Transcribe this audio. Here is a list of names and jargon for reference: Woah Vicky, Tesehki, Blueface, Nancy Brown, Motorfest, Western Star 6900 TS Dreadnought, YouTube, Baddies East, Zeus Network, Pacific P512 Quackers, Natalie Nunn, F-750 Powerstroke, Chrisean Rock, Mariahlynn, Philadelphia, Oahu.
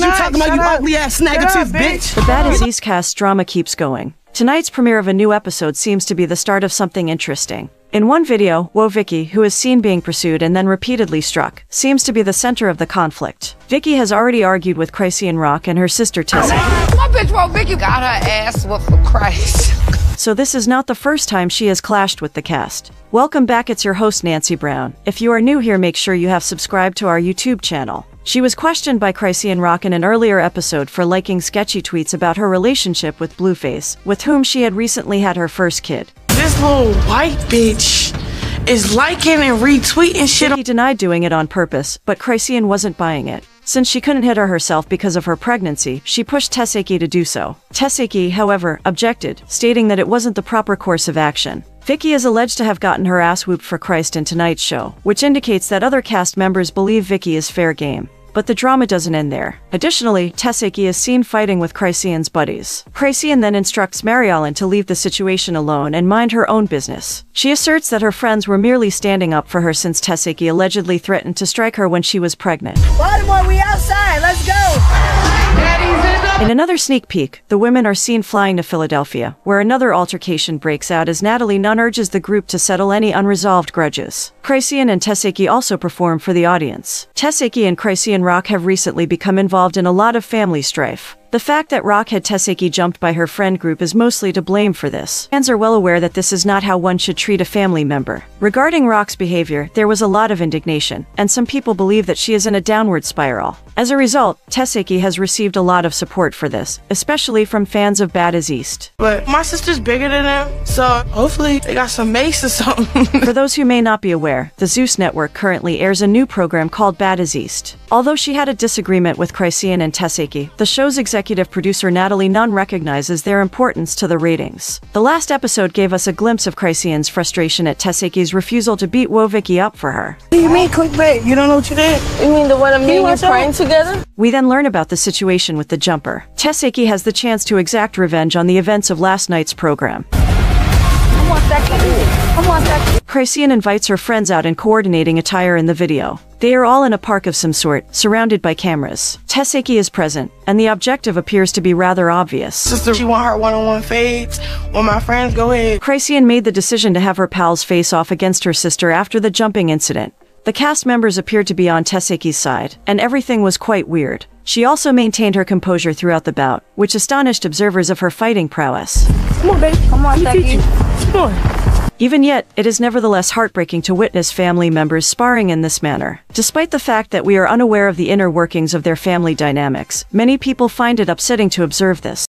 fuck are you talking about, you ugly ass negative bitch? The Baddies East cast drama keeps going. Tonight's premiere of a new episode seems to be the start of something interesting. In one video, Woah Vicky, who is seen being pursued and then repeatedly struck, seems to be the center of the conflict. Vicky has already argued with Chrisean Rock and her sister Tesehki. My bitch Woah Vicky got her ass whooped for Christ. So this is not the first time she has clashed with the cast. Welcome back, it's your host Nancy Brown. If you are new here, make sure you have subscribed to our YouTube channel. She was questioned by Chrisean Rock in an earlier episode for liking sketchy tweets about her relationship with Blueface, with whom she had recently had her first kid. This little white bitch is liking and retweeting shit. She denied doing it on purpose, but Chrisean wasn't buying it. Since she couldn't hit her herself because of her pregnancy, she pushed Tesehki to do so. Tesehki, however, objected, stating that it wasn't the proper course of action. Vicky is alleged to have gotten her ass whooped for Christ in tonight's show, which indicates that other cast members believe Vicky is fair game. But the drama doesn't end there. Additionally, Tesehki is seen fighting with Chrisean's buddies. Chrisean then instructs Mariahlynn to leave the situation alone and mind her own business. She asserts that her friends were merely standing up for her since Tesehki allegedly threatened to strike her when she was pregnant. Baltimore, we outside, let's go! In another sneak peek, the women are seen flying to Philadelphia, where another altercation breaks out as Natalie Nunn urges the group to settle any unresolved grudges. Chrisean and Tesehki also perform for the audience. Tesehki and Chrisean Rock have recently become involved in a lot of family strife. The fact that Rock had Tesehki jumped by her friend group is mostly to blame for this. Fans are well aware that this is not how one should treat a family member. Regarding Rock's behavior, there was a lot of indignation, and some people believe that she is in a downward spiral. As a result, Tesehki has received a lot of support for this, especially from fans of Baddies East. But my sister's bigger than them, so hopefully they got some mace or something. For those who may not be aware, the Zeus Network currently airs a new program called Baddies East. Although she had a disagreement with Chrisean and Tesehki, the show's executive producer Natalie Nunn recognizes their importance to the ratings. The last episode gave us a glimpse of Chrisean's frustration at Tesehki's refusal to beat Woah Vicky up for her. What do you mean clickbait? You don't know what you did? You mean the one of me and you praying to? We then learn about the situation with the jumper. Tesehki has the chance to exact revenge on the events of last night's program. I want that kid. I want that kid. Chrisean invites her friends out in coordinating attire in the video. They are all in a park of some sort, surrounded by cameras. Tesehki is present, and the objective appears to be rather obvious. Sister, she want her one-on-one fades. When my friends go ahead. Chrisean made the decision to have her pals face off against her sister after the jumping incident. The cast members appeared to be on Tesehki's side, and everything was quite weird. She also maintained her composure throughout the bout, which astonished observers of her fighting prowess. Come on, baby. Come on, Tesehki. Come on. Even yet, it is nevertheless heartbreaking to witness family members sparring in this manner. Despite the fact that we are unaware of the inner workings of their family dynamics, many people find it upsetting to observe this.